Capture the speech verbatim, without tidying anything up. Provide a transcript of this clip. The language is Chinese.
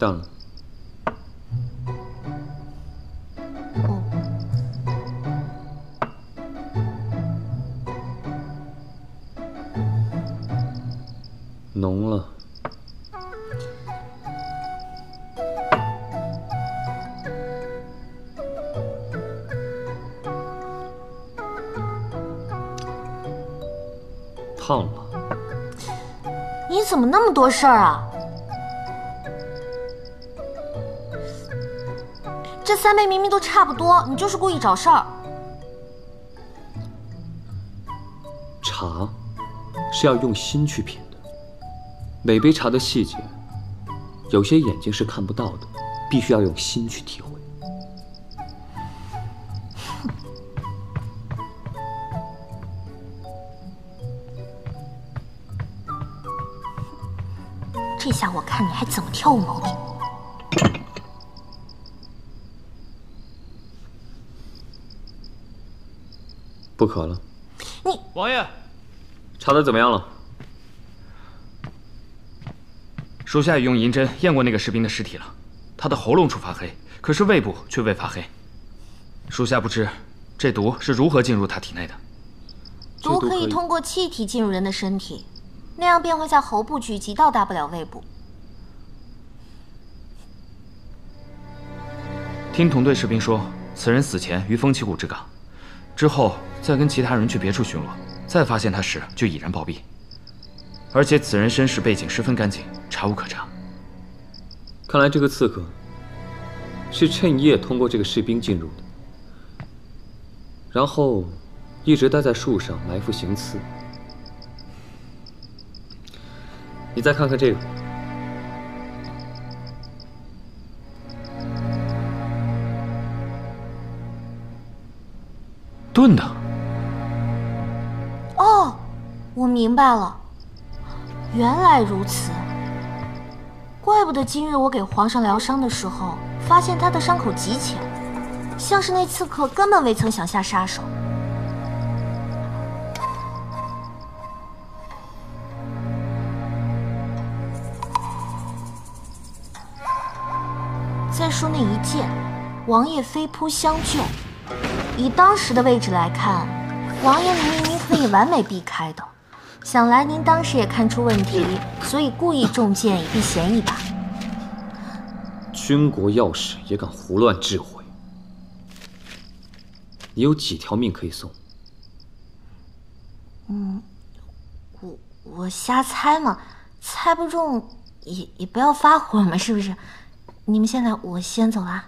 到了。哦。浓了。烫了。你怎么那么多事儿啊？ 这三杯明明都差不多，你就是故意找事儿。茶是要用心去品的，每杯茶的细节，有些眼睛是看不到的，必须要用心去体会。这下我看你还怎么挑我毛病！ 不渴了。你王爷，查的怎么样了？属下已用银针验过那个士兵的尸体了，他的喉咙处发黑，可是胃部却未发黑。属下不知这毒是如何进入他体内的。毒可以通过气体进入人的身体，那样便会在喉部聚集，到达不了胃部。听同队士兵说，此人死前于风起谷之港。 之后再跟其他人去别处巡逻，再发现他时就已然暴毙。而且此人身世背景十分干净，查无可查。看来这个刺客是趁夜通过这个士兵进入的，然后一直待在树上埋伏行刺。你再看看这个，炖的。哦，我明白了，原来如此，怪不得今日我给皇上疗伤的时候，发现他的伤口极浅，像是那刺客根本未曾想下杀手。再说那一剑，王爷飞扑相救。 以当时的位置来看，王爷您明明可以完美避开的，想来您当时也看出问题，所以故意中箭以避嫌疑吧？军国要事也敢胡乱质回，你有几条命可以送？嗯，我我瞎猜嘛，猜不中也也不要发火嘛，是不是？你们现在我先走了。